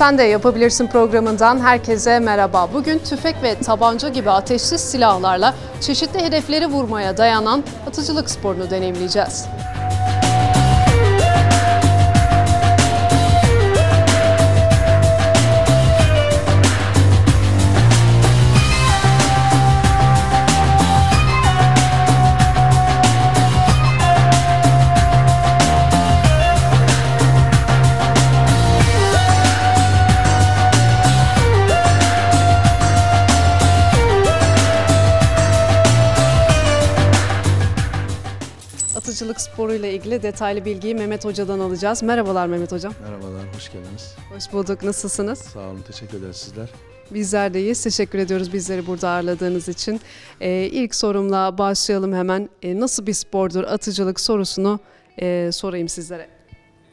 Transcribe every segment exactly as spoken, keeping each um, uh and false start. Sen de Yapabilirsin programından herkese merhaba. Bugün tüfek ve tabanca gibi ateşli silahlarla çeşitli hedefleri vurmaya dayanan atıcılık sporunu deneyimleyeceğiz. Atıcılık sporuyla ilgili detaylı bilgiyi Mehmet Hoca'dan alacağız. Merhabalar Mehmet Hocam. Merhabalar, hoş geldiniz. Hoş bulduk, nasılsınız? Sağ olun, teşekkür ederiz sizler. Bizler de iyiyiz, teşekkür ediyoruz bizleri burada ağırladığınız için. Ee, ilk sorumla başlayalım hemen. Ee, nasıl bir spordur atıcılık sorusunu e, sorayım sizlere.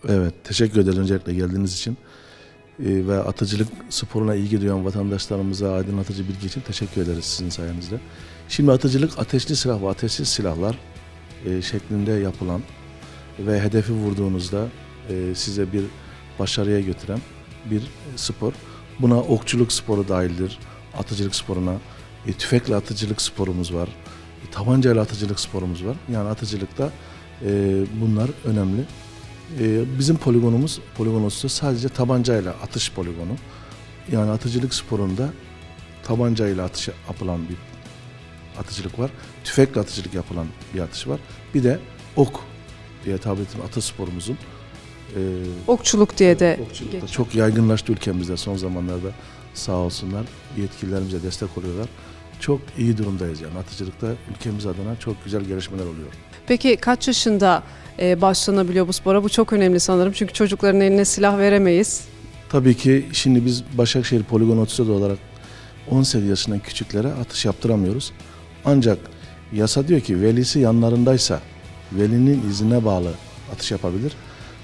Evet, teşekkür ederiz öncelikle geldiğiniz için. Ee, ve atıcılık sporuna ilgi duyan vatandaşlarımıza aydınlatıcı bilgi için teşekkür ederiz sizin sayenizde. Şimdi atıcılık ateşli silah ve ateşsiz silahlar şeklinde yapılan ve hedefi vurduğunuzda size bir başarıya götüren bir spor. Buna okçuluk sporu dahildir, atıcılık sporuna. Tüfekle atıcılık sporumuz var, tabancayla atıcılık sporumuz var. Yani atıcılıkta bunlar önemli. Bizim poligonumuz, poligonosuz sadece tabancayla atış poligonu. Yani atıcılık sporunda tabancayla atış yapılan bir atıcılık var. Tüfekle atıcılık yapılan bir atış var. Bir de ok diye tabir ettiğim atış sporumuzun e, okçuluk diye de okçuluk çok yaygınlaştı ülkemizde son zamanlarda, sağ olsunlar. Yetkililerimize destek oluyorlar. Çok iyi durumdayız yani atıcılıkta ülkemiz adına çok güzel gelişmeler oluyor. Peki kaç yaşında e, başlanabiliyor bu spora? Bu çok önemli sanırım. Çünkü çocukların eline silah veremeyiz. Tabii ki şimdi biz Başakşehir Poligon otuz dört olarak on sekiz yaşından küçüklere atış yaptıramıyoruz. Ancak yasa diyor ki velisi yanlarındaysa velinin iznine bağlı atış yapabilir.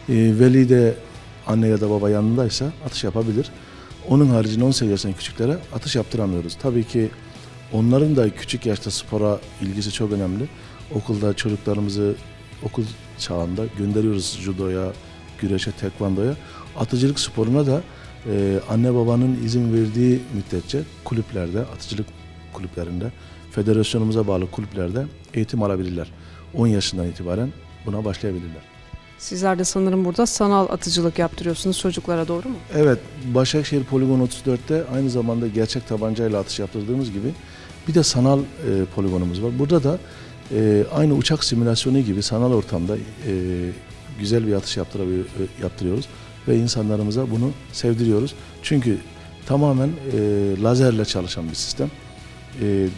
E, veli de anne ya da baba yanındaysa atış yapabilir. Onun haricinde on sekiz yaşından küçüklere atış yaptıramıyoruz. Tabii ki onların da küçük yaşta spora ilgisi çok önemli. Okulda çocuklarımızı okul çağında gönderiyoruz judoya, güreşe, tekvandoya. Atıcılık sporuna da e, anne babanın izin verdiği müddetçe kulüplerde, atıcılık kulüplerinde, federasyonumuza bağlı kulüplerde eğitim alabilirler. on yaşından itibaren buna başlayabilirler. Sizler de sanırım burada sanal atıcılık yaptırıyorsunuz çocuklara, doğru mu? Evet, Başakşehir Poligon otuz dörtte aynı zamanda gerçek tabancayla atış yaptırdığımız gibi bir de sanal e, poligonumuz var. Burada da e, aynı uçak simülasyonu gibi sanal ortamda e, güzel bir atış yaptırıyoruz ve insanlarımıza bunu sevdiriyoruz. Çünkü tamamen e, lazerle çalışan bir sistem.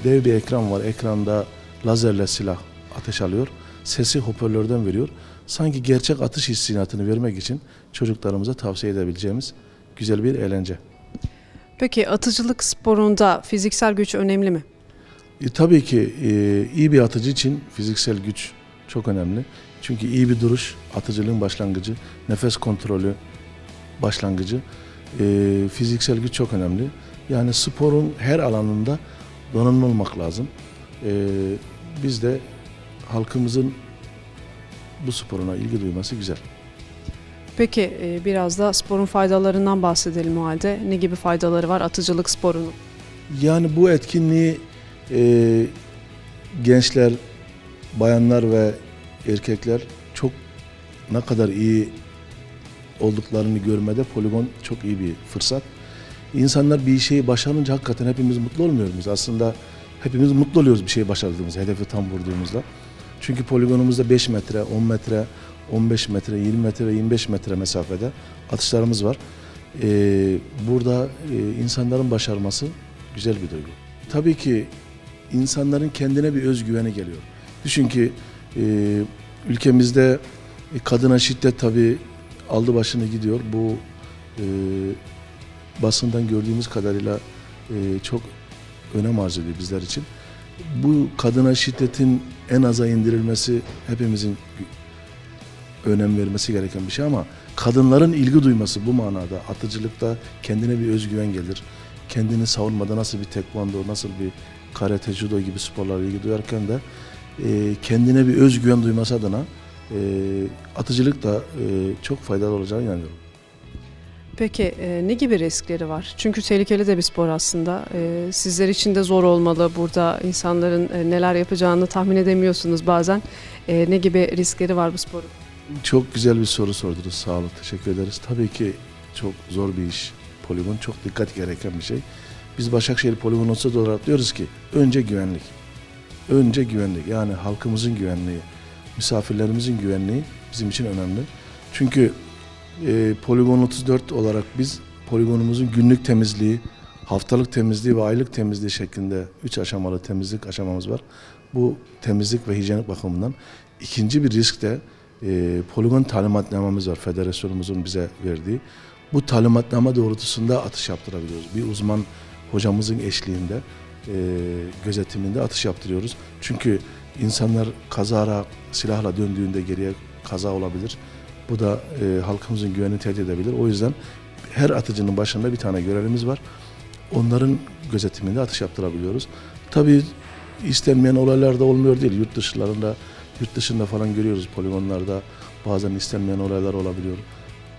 Dev bir ekran var. Ekranda lazerle silah ateş alıyor. Sesi hoparlörden veriyor. Sanki gerçek atış hissiyatını vermek için çocuklarımıza tavsiye edebileceğimiz güzel bir eğlence. Peki atıcılık sporunda fiziksel güç önemli mi? E, tabii ki e, iyi bir atıcı için fiziksel güç çok önemli. Çünkü iyi bir duruş atıcılığın başlangıcı, nefes kontrolü başlangıcı. E, fiziksel güç çok önemli. Yani sporun her alanında donanımlı olmak lazım. Ee, biz de halkımızın bu sporuna ilgi duyması güzel. Peki biraz da sporun faydalarından bahsedelim o halde. Ne gibi faydaları var atıcılık sporunun? Yani bu etkinliği e, gençler, bayanlar ve erkekler çok ne kadar iyi olduklarını görmede poligon çok iyi bir fırsat. İnsanlar bir şeyi başarınca hakikaten hepimiz mutlu olmuyoruz. Aslında hepimiz mutlu oluyoruz bir şeyi başardığımızda, hedefi tam vurduğumuzda. Çünkü poligonumuzda beş metre, on metre, on beş metre, yirmi metre ve yirmi beş metre mesafede atışlarımız var. Ee, burada e, insanların başarması güzel bir duygu. Tabii ki insanların kendine bir özgüveni geliyor. Düşün ki e, ülkemizde e, kadına şiddet tabii aldı başını gidiyor. Bu e, basından gördüğümüz kadarıyla e, çok önem arz ediyor bizler için. Bu kadına şiddetin en aza indirilmesi hepimizin önem vermesi gereken bir şey ama kadınların ilgi duyması bu manada atıcılıkta kendine bir özgüven gelir. Kendini savunmada nasıl bir tekvando, nasıl bir karate, judo gibi sporlara ilgi duyarken de e, kendine bir özgüven duyması adına e, atıcılık da e, çok faydalı olacağına inanıyorum. Peki ne gibi riskleri var? Çünkü tehlikeli de bir spor aslında. Sizler için de zor olmalı. Burada insanların neler yapacağını tahmin edemiyorsunuz bazen. Ne gibi riskleri var bu sporun? Çok güzel bir soru sordunuz. Sağ olun. Teşekkür ederiz. Tabii ki çok zor bir iş. Poligon çok dikkat gereken bir şey. Biz Başakşehir Poligon otuz dört olarak diyoruz ki önce güvenlik. Önce güvenlik. Yani halkımızın güvenliği, misafirlerimizin güvenliği bizim için önemli. Çünkü E, Poligon otuz dört olarak biz poligonumuzun günlük temizliği, haftalık temizliği ve aylık temizliği şeklinde üç aşamalı temizlik aşamamız var. Bu temizlik ve hijyenik bakımından. İkinci bir risk de e, poligon talimatnamamız var, federasyonumuzun bize verdiği. Bu talimatnama doğrultusunda atış yaptırabiliyoruz. Bir uzman hocamızın eşliğinde, e, gözetiminde atış yaptırıyoruz. Çünkü insanlar kazara silahla döndüğünde geriye kaza olabilir. Bu da e, halkımızın güvenini tehdit edebilir. O yüzden her atıcının başında bir tane görevimiz var. Onların gözetiminde atış yaptırabiliyoruz. Tabii istenmeyen olaylar da olmuyor değil. Yurt dışlarında, yurt dışında falan görüyoruz poligonlarda. Bazen istenmeyen olaylar olabiliyor.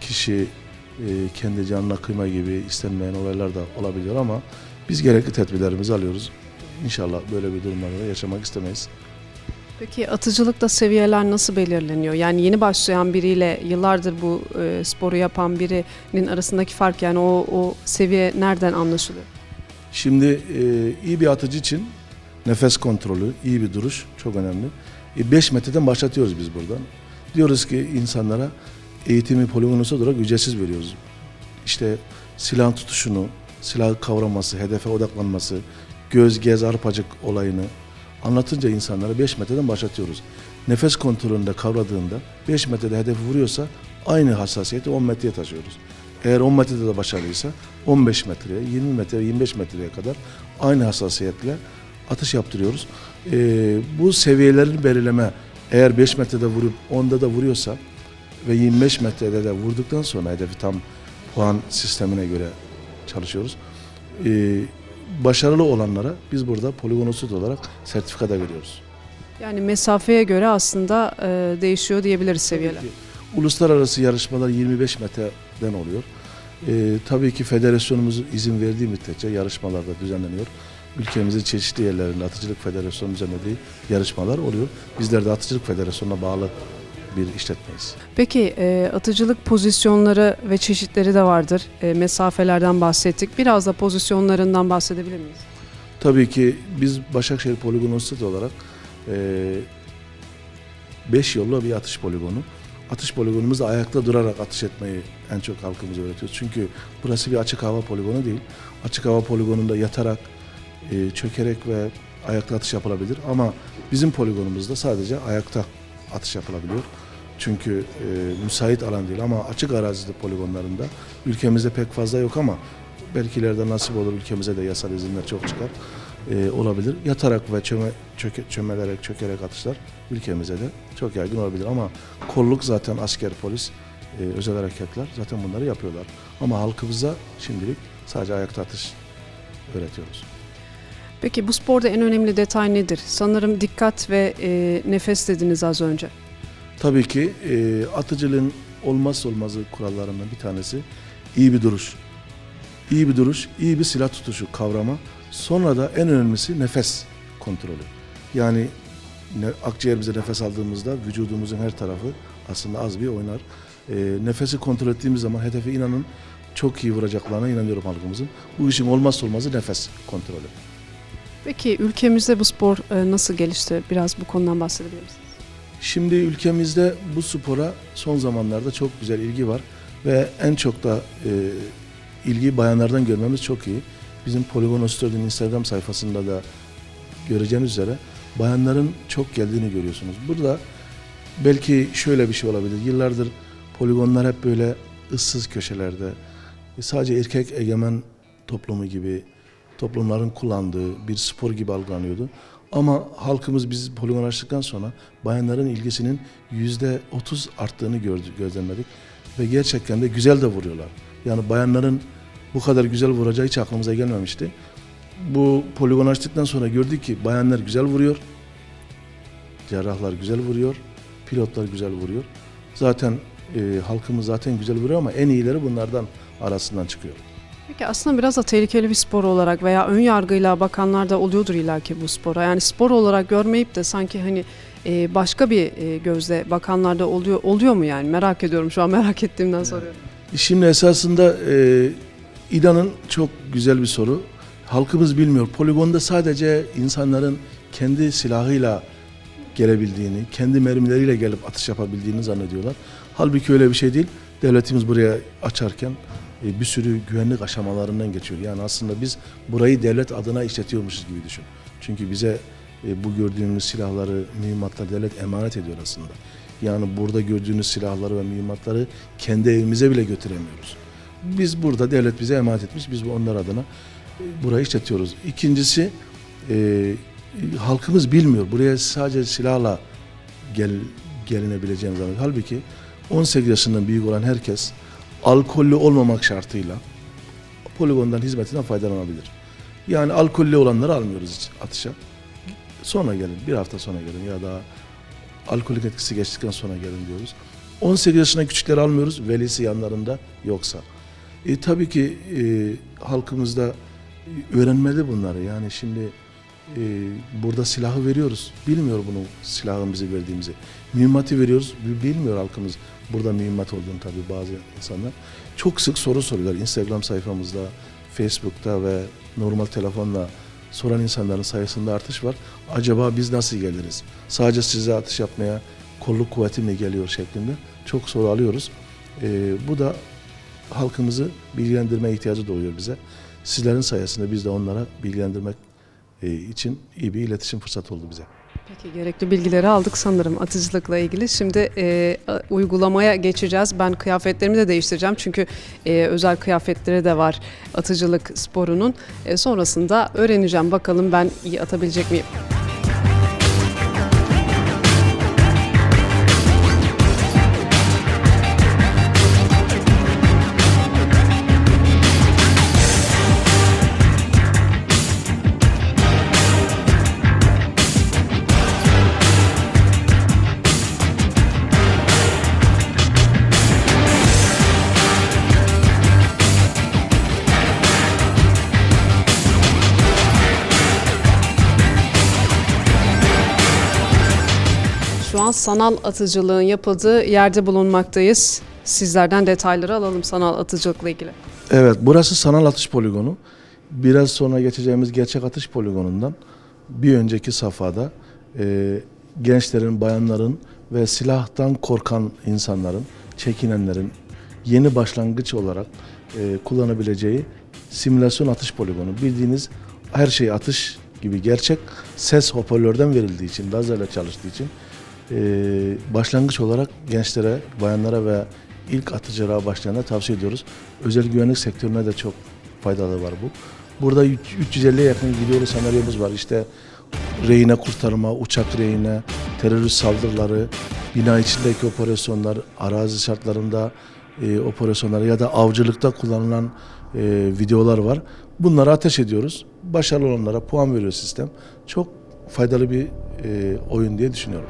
Kişi e, kendi canına kıyma gibi istenmeyen olaylar da olabiliyor ama biz gerekli tedbirlerimizi alıyoruz. İnşallah böyle bir durumlarda yaşamak istemeyiz. Peki atıcılıkta seviyeler nasıl belirleniyor? Yani yeni başlayan biriyle yıllardır bu e, sporu yapan birinin arasındaki fark, yani o, o seviye nereden anlaşılıyor? Şimdi e, iyi bir atıcı için nefes kontrolü, iyi bir duruş çok önemli. beş e, metreden başlatıyoruz biz buradan. Diyoruz ki insanlara eğitimi poligon otuz dört olarak ücretsiz veriyoruz. İşte silahın tutuşunu, silahı kavraması, hedefe odaklanması, göz, gez, arpacık olayını anlatınca insanlara beş metreden başlatıyoruz. Nefes kontrolünde kavradığında beş metrede hedefi vuruyorsa aynı hassasiyeti on metreye taşıyoruz. Eğer on metrede de başarılıysa on beş metreye, yirmi metreye, yirmi beş metreye kadar aynı hassasiyetle atış yaptırıyoruz. Ee, bu seviyelerin belirleme, eğer beş metrede vurup onda da vuruyorsa ve yirmi beş metrede de vurduktan sonra hedefi tam puan sistemine göre çalışıyoruz. Ee, Başarılı olanlara biz burada poligon otuz dört olarak sertifika da veriyoruz. Yani mesafeye göre aslında e, değişiyor diyebiliriz seviyeler. Uluslararası yarışmalar yirmi beş metreden oluyor. E, tabii ki federasyonumuzun izin verdiği müddetçe yarışmalarda düzenleniyor. Ülkemizin çeşitli yerlerinde Atıcılık Federasyonu düzenlediği yarışmalar oluyor. Bizler de Atıcılık Federasyonu'na bağlı bir işletmeyiz. Peki e, atıcılık pozisyonları ve çeşitleri de vardır. E, mesafelerden bahsettik. Biraz da pozisyonlarından bahsedebilir miyiz? Tabii ki biz Başakşehir Poligon otuz dört olarak beş e, yollu bir atış poligonu. Atış poligonumuzda ayakta durarak atış etmeyi en çok halkımıza öğretiyoruz. Çünkü burası bir açık hava poligonu değil. Açık hava poligonunda yatarak, e, çökerek ve ayakta atış yapılabilir. Ama bizim poligonumuzda sadece ayakta atış yapılabiliyor. Çünkü e, müsait alan değil ama açık arazide poligonlarında ülkemizde pek fazla yok ama belki ileride nasip olur ülkemize de yasal izinler çok çıkar e, olabilir. Yatarak ve çöme, çöke, çömelerek, çökerek atışlar ülkemize de çok yaygın olabilir ama kolluk zaten asker, polis, e, özel harekatlar zaten bunları yapıyorlar. Ama halkımıza şimdilik sadece ayakta atış öğretiyoruz. Peki bu sporda en önemli detay nedir? Sanırım dikkat ve e, nefes dediniz az önce. Tabii ki e, atıcılığın olmazsa olmazı kurallarından bir tanesi iyi bir duruş. İyi bir duruş, iyi bir silah tutuşu, kavrama. Sonra da en önemlisi nefes kontrolü. Yani ne, akciğerimize nefes aldığımızda vücudumuzun her tarafı aslında az bir oynar. E, nefesi kontrol ettiğimiz zaman hedefe inanın çok iyi vuracaklarına inanıyorum halkımızın. Bu işin olmazsa olmazı nefes kontrolü. Peki ülkemizde bu spor nasıl gelişti? Biraz bu konudan bahsedebilir misiniz? Şimdi ülkemizde bu spora son zamanlarda çok güzel ilgi var ve en çok da e, ilgi bayanlardan görmemiz çok iyi. Bizim Poligon otuz dört'ün Instagram sayfasında da göreceğiniz üzere bayanların çok geldiğini görüyorsunuz. Burada belki şöyle bir şey olabilir. Yıllardır poligonlar hep böyle ıssız köşelerde, sadece erkek egemen toplumu gibi toplumların kullandığı bir spor gibi algılanıyordu. Ama halkımız biz poligon açtıktan sonra bayanların ilgisinin yüzde otuz arttığını gördük, gözlemledik. Ve gerçekten de güzel de vuruyorlar. Yani bayanların bu kadar güzel vuracağı hiç aklımıza gelmemişti. Bu poligon açtıktan sonra gördük ki bayanlar güzel vuruyor. Cerrahlar güzel vuruyor. Pilotlar güzel vuruyor. Zaten e, halkımız zaten güzel vuruyor ama en iyileri bunlardan arasından çıkıyor. Peki aslında biraz da tehlikeli bir spor olarak veya ön yargıyla bakanlar da oluyordur illaki bu spora. Yani spor olarak görmeyip de sanki hani başka bir gözle bakanlar da oluyor oluyor mu yani? Merak ediyorum, şu an merak ettiğimden soruyorum. Şimdi esasında inanın çok güzel bir soru. Halkımız bilmiyor. Poligonda sadece insanların kendi silahıyla gelebildiğini, kendi mermileriyle gelip atış yapabildiğini zannediyorlar. Halbuki öyle bir şey değil. Devletimiz buraya açarken bir sürü güvenlik aşamalarından geçiyor. Yani aslında biz burayı devlet adına işletiyormuşuz gibi düşün. Çünkü bize bu gördüğünüz silahları, mühimmatları devlet emanet ediyor aslında. Yani burada gördüğünüz silahları ve mühimmatları kendi evimize bile götüremiyoruz. Biz burada, devlet bize emanet etmiş, biz onlar adına burayı işletiyoruz. İkincisi, e, halkımız bilmiyor. Buraya sadece silahla gel, gelinebileceğini zannediyor. Halbuki on sekiz yaşından büyük olan herkes alkollü olmamak şartıyla poligondan hizmetinden faydalanabilir. Yani alkollü olanları almıyoruz hiç atışa. Sonra gelin, bir hafta sonra gelin ya da alkolik etkisi geçtikten sonra gelin diyoruz. on sekiz yaşına küçükleri almıyoruz, velisi yanlarında yoksa. E, tabii ki e, halkımızda öğrenmeli bunları. Yani şimdi e, burada silahı veriyoruz. Bilmiyor bunu, silahımızı verdiğimizi. Mühimmatı veriyoruz. Bilmiyor halkımız burada mühimmat olduğunu tabii bazı insanlar. Çok sık soru soruyorlar. Instagram sayfamızda, Facebook'ta ve normal telefonla soran insanların sayısında artış var. Acaba biz nasıl geliriz? Sadece size atış yapmaya kolluk kuvveti mi geliyor şeklinde çok soru alıyoruz. E, bu da halkımızı bilgilendirme ihtiyacı doğuyor bize. Sizlerin sayesinde biz de onlara bilgilendirmek için iyi bir iletişim fırsatı oldu bize. Peki, gerekli bilgileri aldık sanırım atıcılıkla ilgili. Şimdi e, uygulamaya geçeceğiz. Ben kıyafetlerimi de değiştireceğim. Çünkü e, özel kıyafetleri de var atıcılık sporunun. E, sonrasında öğreneceğim. Bakalım ben iyi atabilecek miyim? Sanal atıcılığın yapıldığı yerde bulunmaktayız. Sizlerden detayları alalım sanal atıcılıkla ilgili. Evet, burası sanal atış poligonu. Biraz sonra geçeceğimiz gerçek atış poligonundan bir önceki safhada e, gençlerin, bayanların ve silahtan korkan insanların, çekinenlerin yeni başlangıç olarak e, kullanabileceği simülasyon atış poligonu. Bildiğiniz her şey atış gibi gerçek, ses hoparlörden verildiği için, lazerle çalıştığı için Ee, başlangıç olarak gençlere, bayanlara ve ilk atıcılığa başlayanlara tavsiye ediyoruz. Özel güvenlik sektörüne de çok faydalı var bu. Burada üç yüz elliye yakın videolu senaryomuz var. İşte rehine kurtarma, uçak rehine, terörist saldırıları, bina içindeki operasyonlar, arazi şartlarında e, operasyonlar ya da avcılıkta kullanılan e, videolar var. Bunları ateş ediyoruz. Başarılı olanlara puan veriyor sistem. Çok faydalı bir e, oyun diye düşünüyorum.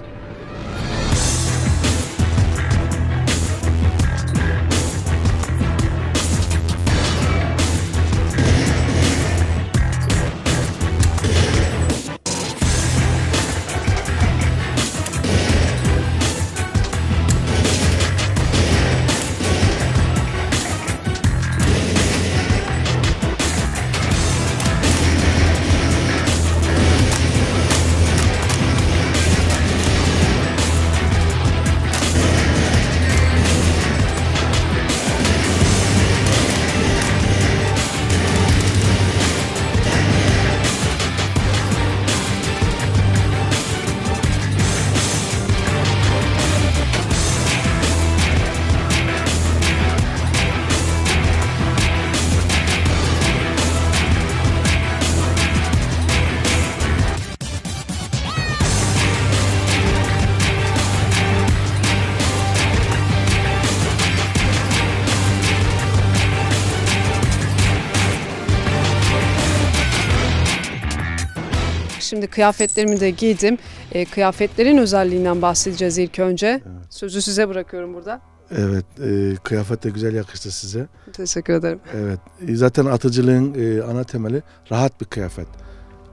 Şimdi kıyafetlerimi de giydim. E, kıyafetlerin özelliğinden bahsedeceğiz ilk önce. Evet. Sözü size bırakıyorum burada. Evet, e, kıyafet de güzel yakıştı size. Teşekkür ederim. Evet, e, zaten atıcılığın e, ana temeli rahat bir kıyafet.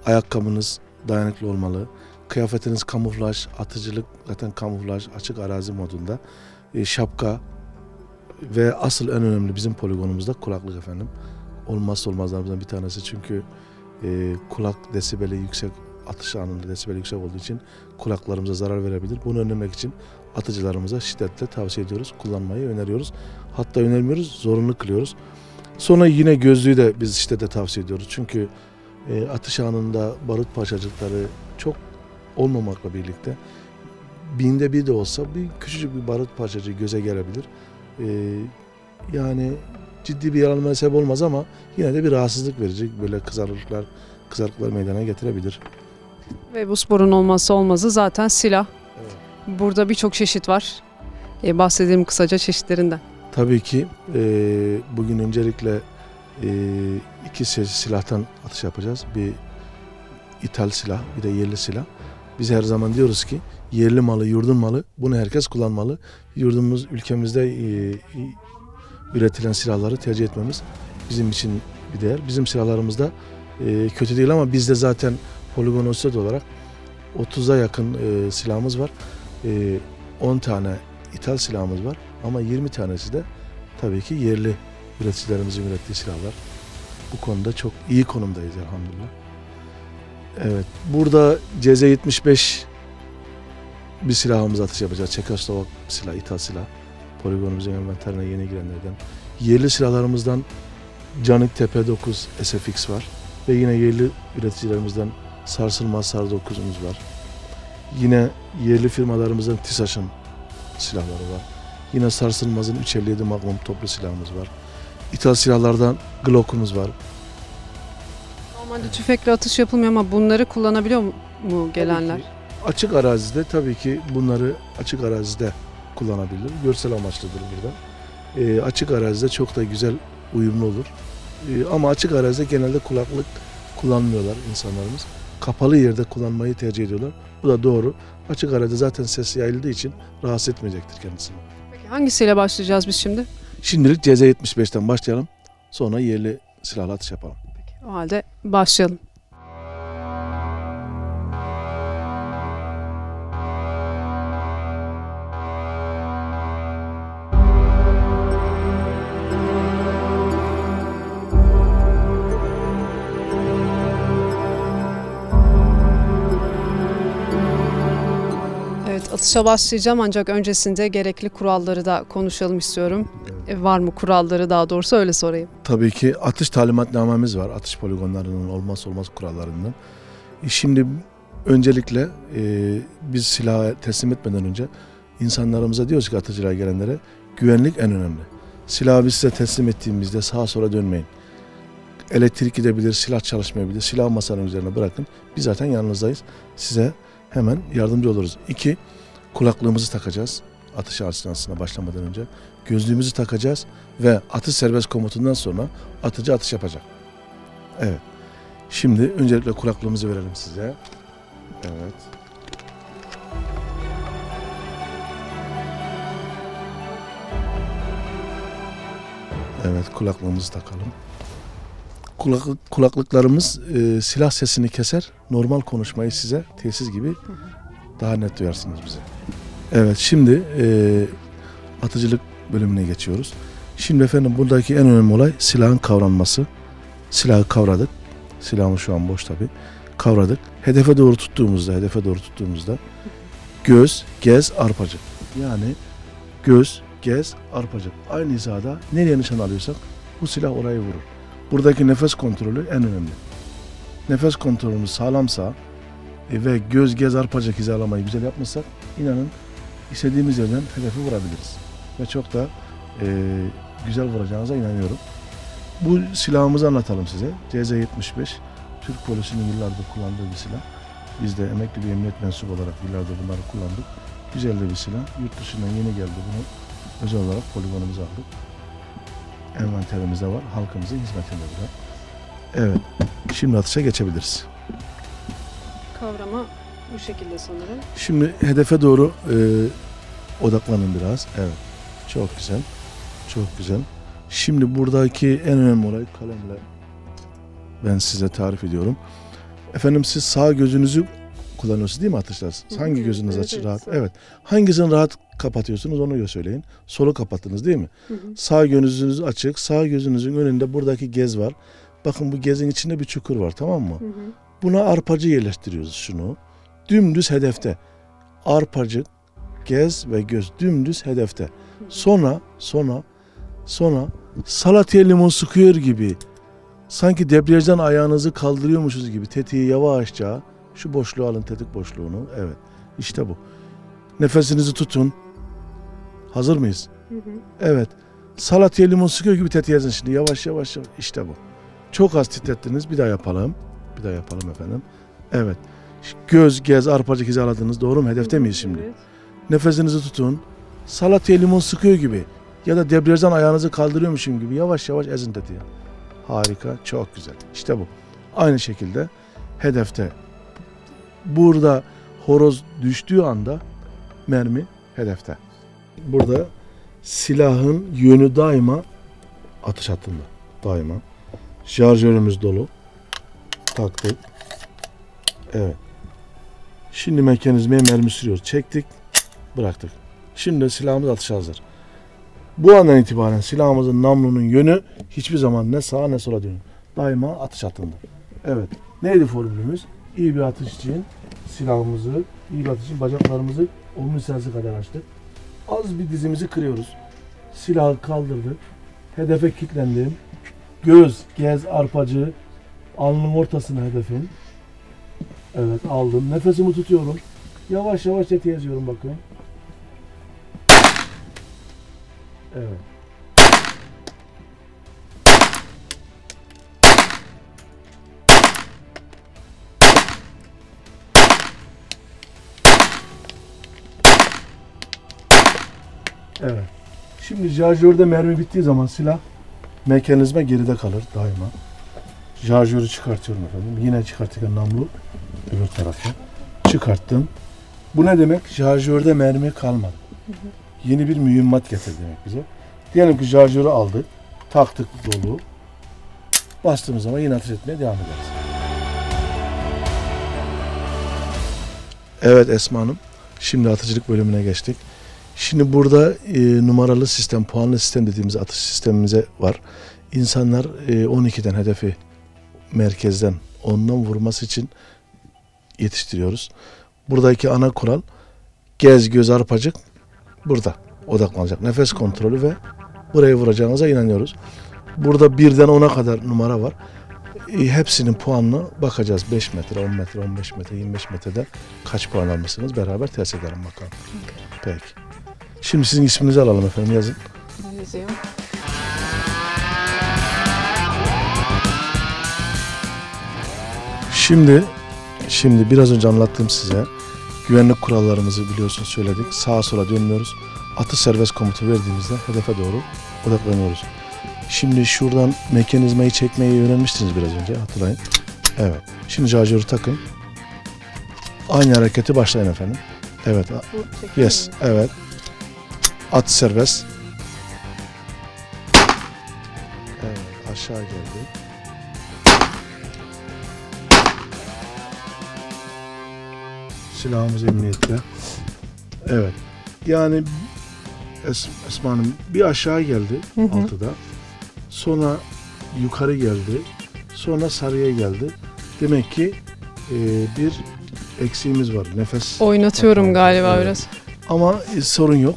Ayakkabınız dayanıklı olmalı. Kıyafetiniz kamuflaj, atıcılık zaten kamuflaj, açık arazi modunda. E, şapka ve asıl en önemli bizim poligonumuzda kulaklık efendim. Olmazsa olmazlarımızdan bir tanesi çünkü e, kulak desibeli yüksek, atış anında desibel yüksek olduğu için kulaklarımıza zarar verebilir. Bunu önlemek için atıcılarımıza şiddetle tavsiye ediyoruz. Kullanmayı öneriyoruz. Hatta önermiyoruz, zorunlu kılıyoruz. Sonra yine gözlüğü de biz şiddetle tavsiye ediyoruz. Çünkü e, atış anında barut parçacıkları çok olmamakla birlikte binde bir de olsa bir küçücük bir barut parçacığı göze gelebilir. E, yani ciddi bir yaralanmaya sebep olmaz ama yine de bir rahatsızlık verecek. Böyle kızarıklıklar, kızarıklıklar meydana getirebilir. Ve bu sporun olmazsa olmazı zaten silah. Evet. Burada birçok çeşit var. Ee, bahsedeyim kısaca çeşitlerinden. Tabii ki e, bugün öncelikle e, iki silahtan atış yapacağız. Bir ithal silah, bir de yerli silah. Biz her zaman diyoruz ki yerli malı, yurdun malı, bunu herkes kullanmalı. Yurdumuz, ülkemizde e, üretilen silahları tercih etmemiz bizim için bir değer. Bizim silahlarımızda e, kötü değil ama bizde zaten Poligon otuz dört olarak otuza yakın e, silahımız var. E, on tane ithal silahımız var ama yirmi tanesi de tabii ki yerli üreticilerimizin ürettiği silahlar. Bu konuda çok iyi konumdayız elhamdülillah. Evet, burada C Z yetmiş beş bir silahımız atış yapacağız. Çekoslovak silah, ithal silah. Poligonumuzun envanterine yeni girenlerden. Yerli silahlarımızdan Canik T P dokuz S F X var ve yine yerli üreticilerimizden Sarsılmaz Sar dokuzumuz var. Yine yerli firmalarımızdan TİSAŞ'ın silahları var. Yine Sarsılmaz'ın üç elli yedi Magnum toplu silahımız var. İthal silahlardan Glock'umuz var. Normalde tüfekle atış yapılmıyor ama bunları kullanabiliyor mu gelenler? Ki, açık arazide tabii ki bunları açık arazide kullanabilir. Görsel amaçlıdır burada. E, açık arazide çok da güzel uyumlu olur. E, ama açık arazide genelde kulaklık kullanmıyorlar insanlarımız. Kapalı yerde kullanmayı tercih ediyorlar. Bu da doğru. Açık arazide zaten ses yayıldığı için rahatsız etmeyecektir kendisini. Peki hangisiyle başlayacağız biz şimdi? Şimdilik C Z yetmiş beşten başlayalım. Sonra yerli silahla atış yapalım. Peki, o halde başlayalım. Atışa başlayacağım ancak öncesinde gerekli kuralları da konuşalım istiyorum. Evet. E, var mı kuralları, daha doğrusu öyle sorayım. Tabii ki atış talimatnamemiz var. Atış poligonlarının olmazsa olmaz kurallarından. E, şimdi öncelikle e, biz silahı teslim etmeden önce insanlarımıza diyoruz ki atıcılara gelenlere güvenlik en önemli. Silahı biz size teslim ettiğimizde sağa sola dönmeyin. Elektrik gidebilir, silah çalışmayabilir. Silahı masanın üzerine bırakın. Biz zaten yanınızdayız. Size hemen yardımcı oluruz. İki, kulaklığımızı takacağız atış esnasına başlamadan önce. Gözlüğümüzü takacağız ve atış serbest komutundan sonra atıcı atış yapacak. Evet. Şimdi öncelikle kulaklığımızı verelim size. Evet. Evet, kulaklığımızı takalım. Kulaklık, kulaklıklarımız e, silah sesini keser. Normal konuşmayı size telsiz gibi daha net duyarsınız bize. Evet, şimdi e, atıcılık bölümüne geçiyoruz. Şimdi efendim buradaki en önemli olay silahın kavranması. Silahı kavradık. Silahımız şu an boş tabi. Kavradık. Hedefe doğru tuttuğumuzda, hedefe doğru tuttuğumuzda göz, gez, arpacık. Yani göz, gez, arpacık. Aynı hizada nereye nişan alıyorsak bu silah orayı vurur. Buradaki nefes kontrolü en önemli. Nefes kontrolümüz sağlamsa e, ve göz, gez, arpacık hizalamayı güzel yapmışsak inanın istediğimiz yerden hedefi vurabiliriz. Ve çok da e, güzel vuracağınıza inanıyorum. Bu silahımızı anlatalım size. C Z yetmiş beş, Türk polisinin yıllardır kullandığı bir silah. Biz de emekli bir emniyet mensubu olarak yıllardır bunları kullandık. Güzel de bir silah. Yurt dışından yeni geldi. Bunu özel olarak poligonumuza aldık. Envanterimizde var, halkımızın hizmetinde var. Evet, şimdi atışa geçebiliriz. Kavrama bu şekilde sanırım. Şimdi hedefe doğru e, odaklanın biraz. Evet. Çok güzel. Çok güzel. Şimdi buradaki en önemli olay kalemle ben size tarif ediyorum. Efendim siz sağ gözünüzü kullanıyorsunuz değil mi atışlar? Hangi gözünüz açık, evet, rahat? Evet. Hangisini rahat kapatıyorsunuz onu söyleyin. Solu kapattınız değil mi? Hı hı. Sağ gözünüz açık. Sağ gözünüzün önünde buradaki gez var. Bakın bu gezin içinde bir çukur var, tamam mı? Hı hı. Buna arpacı yerleştiriyoruz şunu. Dümdüz hedefte. Arpacık, gez ve göz dümdüz hedefte. Hı hı. Sonra, sonra, sonra salatya limon sıkıyor gibi. Sanki debriyajdan ayağınızı kaldırıyormuşuz gibi tetiği yavaşça, şu boşluğu alın, tetik boşluğunu, evet, işte bu. Nefesinizi tutun. Hazır mıyız? Hı hı. Evet. Salatya limon sıkıyor gibi tetiği yazın şimdi, yavaş yavaş yavaş, işte bu. Çok az titrettiniz, bir daha yapalım. Bir daha yapalım efendim. Evet. Göz, gez, arpacık hizaladınız, doğru mu? Hedefte miyiz şimdi? Evet. Nefesinizi tutun. Salatya limon sıkıyor gibi ya da debriyajdan ayağınızı kaldırıyormuşum gibi yavaş yavaş ezin tetiği. Harika, çok güzel. İşte bu. Aynı şekilde hedefte. Burada horoz düştüğü anda mermi hedefte. Burada silahın yönü daima atış hattında. Daima. Şarjörümüz dolu. Taktık. Evet. Şimdi mekanizmaya mermi sürüyoruz. Çektik. Bıraktık. Şimdi silahımız atış hazır. Bu andan itibaren silahımızın namlunun yönü hiçbir zaman ne sağa ne sola dönüyor. Daima atış hattında. Evet. Neydi formülümüz? İyi bir atış için silahımızı, iyi bir atış için bacaklarımızı onun hissesi kadar açtık. Az bir dizimizi kırıyoruz. Silahı kaldırdık. Hedefe kilitlendim. Göz, gez, arpacı, alnın ortasına hedefin. Evet, aldım. Nefesimi tutuyorum. Yavaş yavaş tetiği eziyorum bakın. Evet. Evet. Şimdi şarjörde mermi bittiği zaman silah mekanizma geride kalır daima. Şarjörü çıkartıyorum efendim. Yine çıkartırken namlu öbür tarafa. Çıkarttım. Bu ne demek? Şarjörde mermi kalmadı. Yeni bir mühimmat getir demek bize. Diyelim ki şarjörü aldık, taktık dolu, bastığımız zaman yine atış etmeye devam ederiz. Evet Esma Hanım, şimdi atıcılık bölümüne geçtik. Şimdi burada e, numaralı sistem, puanlı sistem dediğimiz atış sistemimize var. İnsanlar e, on ikiden hedefi merkezden ondan vurması için yetiştiriyoruz. Buradaki ana kural gez, göz, arpacık. Burada odaklanacak. Nefes kontrolü ve buraya vuracağımıza inanıyoruz. Burada birden ona kadar numara var. E, hepsinin puanını bakacağız. beş metre, on metre, on beş metre, yirmi beş metrede kaç puan almışsınız? Beraber test edelim bakalım. Okay. Peki. Şimdi sizin isminizi alalım efendim. Yazın. Ben yazıyorum. Şimdi, şimdi biraz önce anlattım size. Güvenlik kurallarımızı biliyorsunuz söyledik. Sağa sola dönmüyoruz. Atış serbest komutu verdiğimizde hedefe doğru odaklanıyoruz. Şimdi şuradan mekanizmayı çekmeyi öğrenmiştiniz biraz önce, hatırlayın. Evet. Şimdi şarjörü takın. Aynı hareketi başlayın efendim. Evet. Yes. Evet. Atış serbest. Evet. Aşağı geldi. Silahımız emniyette. Evet. Yani es Esma Hanım bir aşağı geldi, hı hı, altıda. Sonra yukarı geldi. Sonra sarıya geldi. Demek ki e, bir eksiğimiz var. Nefes. Oynatıyorum atma galiba, evet, biraz. Ama e, sorun yok.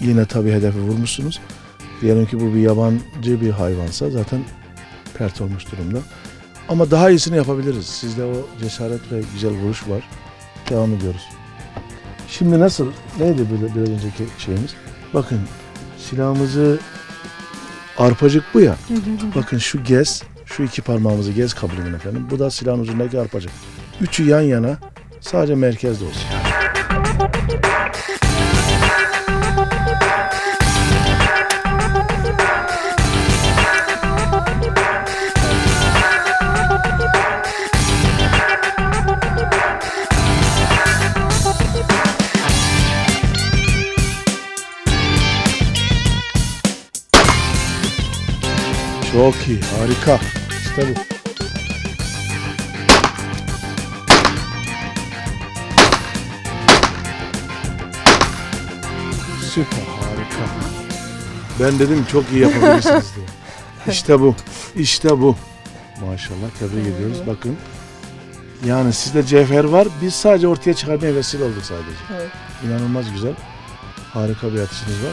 Yine tabii hedefi vurmuşsunuz. Diyelim ki bu bir yabancı bir hayvansa zaten pert olmuş durumda. Ama daha iyisini yapabiliriz. Sizde o cesaret ve güzel vuruş var. Devam ediyoruz. Şimdi nasıl, neydi böyle biraz önceki şeyimiz? Bakın silahımızı, arpacık bu ya. Bakın şu gez, şu iki parmağımızı gez kabul edin efendim. Bu da silahın ucundaki arpacık. Üçü yan yana, sadece merkezde olsun. Çok iyi, harika. İşte bu. Süper, harika. Ben dedim çok iyi yapabilirsiniz diye. İşte bu, işte bu. Maşallah, tebrik ediyoruz. Bakın. Yani sizde cevher var. Biz sadece ortaya çıkarmaya vesile olduk sadece. Evet. İnanılmaz güzel. Harika bir atışınız var.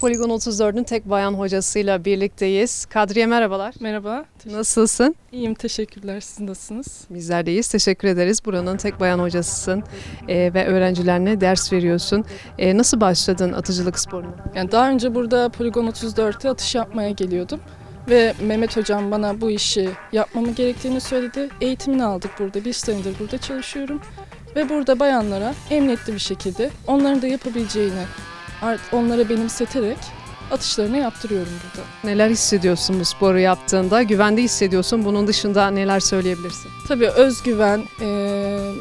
Poligon otuz dördün tek bayan hocasıyla birlikteyiz. Kadriye merhabalar. Merhaba. Nasılsın? İyiyim, teşekkürler. Siz nasılsınız? Bizler deyiz, teşekkür ederiz. Buranın tek bayan hocasısın ee, ve öğrencilerine ders veriyorsun. Ee, nasıl başladın atıcılık sporuna? Yani daha önce burada Poligon otuz dörtte atış yapmaya geliyordum. Ve Mehmet Hocam bana bu işi yapmamı gerektiğini söyledi. Eğitimini aldık burada. Bir senedir burada çalışıyorum. Ve burada bayanlara emniyetli bir şekilde onların da yapabileceğini, onlara benimseterek atışlarını yaptırıyorum burada. Neler hissediyorsun bu sporu yaptığında? Güvende hissediyorsun. Bunun dışında neler söyleyebilirsin? Tabii özgüven, e,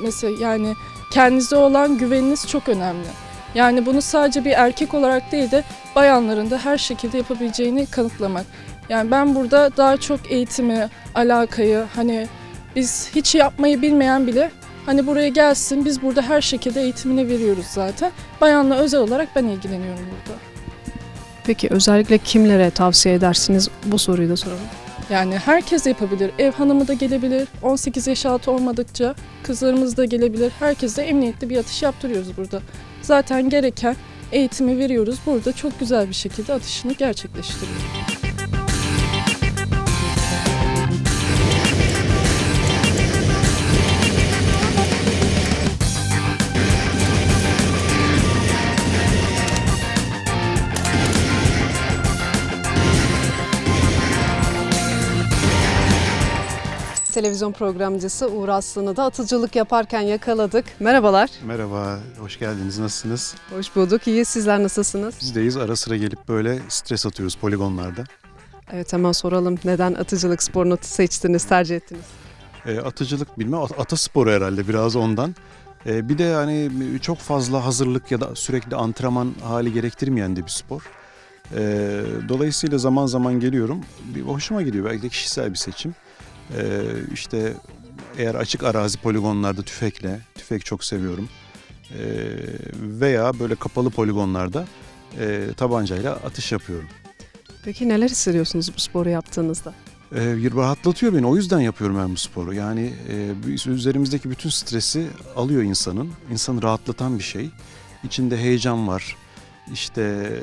mesela yani kendinize olan güveniniz çok önemli. Yani bunu sadece bir erkek olarak değil de bayanların da her şekilde yapabileceğini kanıtlamak. Yani ben burada daha çok eğitimi, alakayı, hani biz hiç yapmayı bilmeyen bile hani buraya gelsin, biz burada her şekilde eğitimini veriyoruz zaten. Bayanla özel olarak ben ilgileniyorum burada. Peki özellikle kimlere tavsiye edersiniz? Bu soruyu da soralım. Yani herkes yapabilir. Ev hanımı da gelebilir. on sekiz yaş altı olmadıkça kızlarımız da gelebilir. Herkese emniyetli bir atış yaptırıyoruz burada. Zaten gereken eğitimi veriyoruz. Burada çok güzel bir şekilde atışını gerçekleştiriyoruz. Televizyon programcısı Uğur Aslan'ı da atıcılık yaparken yakaladık. Merhabalar. Merhaba, hoş geldiniz. Nasılsınız? Hoş bulduk. İyi, sizler nasılsınız? Biz deyiz. Ara sıra gelip böyle stres atıyoruz poligonlarda. Evet, hemen soralım. Neden atıcılık sporunu seçtiniz, tercih ettiniz? E, atıcılık bilmem, atasporu herhalde biraz ondan. E, bir de hani çok fazla hazırlık ya da sürekli antrenman hali gerektirmeyen de bir spor. E, dolayısıyla zaman zaman geliyorum. Bir hoşuma gidiyor. Belki de kişisel bir seçim. Ee, işte eğer açık arazi poligonlarda tüfekle, tüfek çok seviyorum, ee, veya böyle kapalı poligonlarda e, tabancayla atış yapıyorum. Peki neler hissediyorsunuz bu sporu yaptığınızda? Ee, rahatlatıyor beni, o yüzden yapıyorum ben bu sporu. Yani e, üzerimizdeki bütün stresi alıyor insanın, insanı rahatlatan bir şey. İçinde heyecan var, işte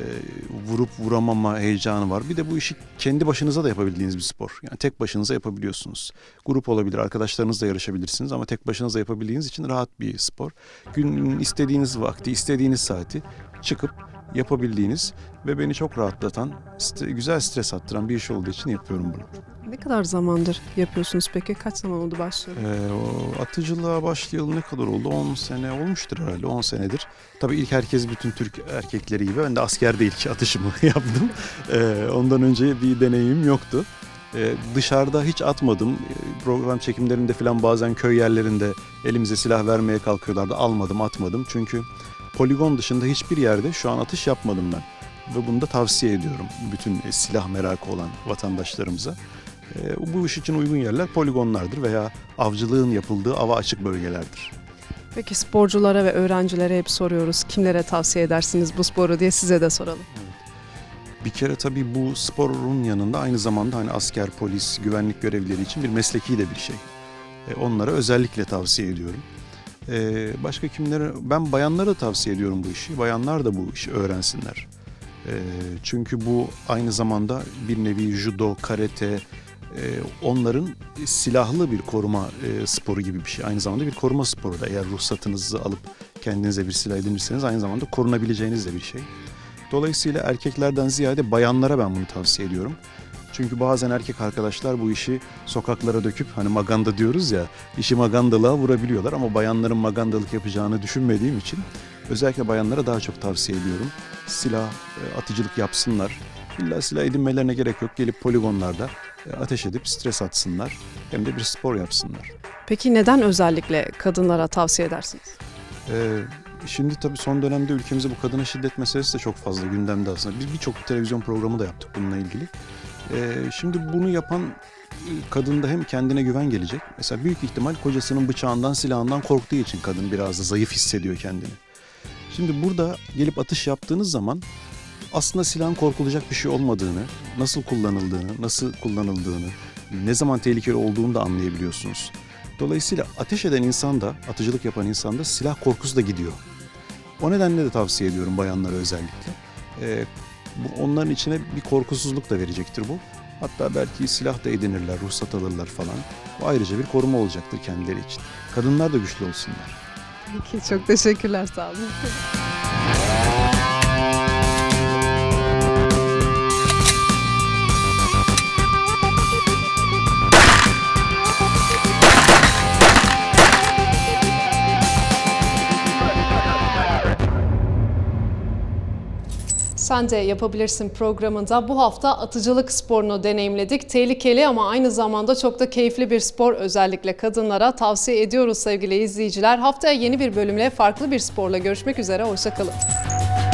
vurup vuramama heyecanı var. Bir de bu işi kendi başınıza da yapabildiğiniz bir spor. Yani tek başınıza yapabiliyorsunuz. Grup olabilir, arkadaşlarınızla yarışabilirsiniz ama tek başınıza yapabildiğiniz için rahat bir spor. Günün istediğiniz vakti, istediğiniz saati çıkıp yapabildiğiniz ve beni çok rahatlatan, güzel stres attıran bir iş olduğu için yapıyorum bunu. Ne kadar zamandır yapıyorsunuz peki? Kaç zaman oldu başlayalı? Ee, atıcılığa başlayalı ne kadar oldu? on sene olmuştur herhalde, on senedir. Tabii ilk herkes bütün Türk erkekleri gibi ben de askerde ilk atışımı yaptım. Ee, ondan önce bir deneyimim yoktu. Ee, dışarıda hiç atmadım. Program çekimlerinde falan bazen köy yerlerinde elimize silah vermeye kalkıyorlardı. Almadım, atmadım. Çünkü poligon dışında hiçbir yerde şu an atış yapmadım ben. Ve bunu da tavsiye ediyorum bütün silah merakı olan vatandaşlarımıza. E, bu iş için uygun yerler poligonlardır veya avcılığın yapıldığı ava açık bölgelerdir. Peki sporculara ve öğrencilere hep soruyoruz, kimlere tavsiye edersiniz bu sporu diye, size de soralım. Evet. Bir kere tabii bu sporun yanında aynı zamanda hani asker, polis, güvenlik görevlileri için bir mesleki de bir şey. E, onlara özellikle tavsiye ediyorum. E, başka kimlere? Ben bayanlara tavsiye ediyorum bu işi. Bayanlar da bu işi öğrensinler. E, çünkü bu aynı zamanda bir nevi judo, karate... Onların silahlı bir koruma sporu gibi bir şey. Aynı zamanda bir koruma sporu da. Eğer ruhsatınızı alıp kendinize bir silah edinirseniz aynı zamanda korunabileceğiniz de bir şey. Dolayısıyla erkeklerden ziyade bayanlara ben bunu tavsiye ediyorum. Çünkü bazen erkek arkadaşlar bu işi sokaklara döküp, hani maganda diyoruz ya, işi magandalığa vurabiliyorlar ama bayanların magandalık yapacağını düşünmediğim için Özellikle bayanlara daha çok tavsiye ediyorum. Silah, atıcılık yapsınlar. İlla silah edinmelerine gerek yok. Gelip poligonlarda ateş edip stres atsınlar. Hem de bir spor yapsınlar. Peki neden özellikle kadınlara tavsiye edersiniz? Ee, şimdi tabii son dönemde ülkemizde bu kadına şiddet meselesi de çok fazla gündemde aslında. Biz birçok televizyon programı da yaptık bununla ilgili. Ee, şimdi bunu yapan kadında hem kendine güven gelecek. Mesela büyük ihtimal kocasının bıçağından, silahından korktuğu için kadın biraz da zayıf hissediyor kendini. Şimdi burada gelip atış yaptığınız zaman aslında silahın korkulacak bir şey olmadığını, nasıl kullanıldığını, nasıl kullanıldığını, ne zaman tehlikeli olduğunu da anlayabiliyorsunuz. Dolayısıyla ateş eden insan da, atıcılık yapan insan da silah korkusu da gidiyor. O nedenle de tavsiye ediyorum bayanlara özellikle. Ee, bu, onların içine bir korkusuzluk da verecektir bu. Hatta belki silah da edinirler, ruhsat alırlar falan. Bu ayrıca bir koruma olacaktır kendileri için. Kadınlar da güçlü olsunlar. Peki, çok teşekkürler, sağ olun. Sen de Yapabilirsin programında bu hafta atıcılık sporunu deneyimledik. Tehlikeli ama aynı zamanda çok da keyifli bir spor, özellikle kadınlara tavsiye ediyoruz sevgili izleyiciler. Haftaya yeni bir bölümle, farklı bir sporla görüşmek üzere, hoşça kalın.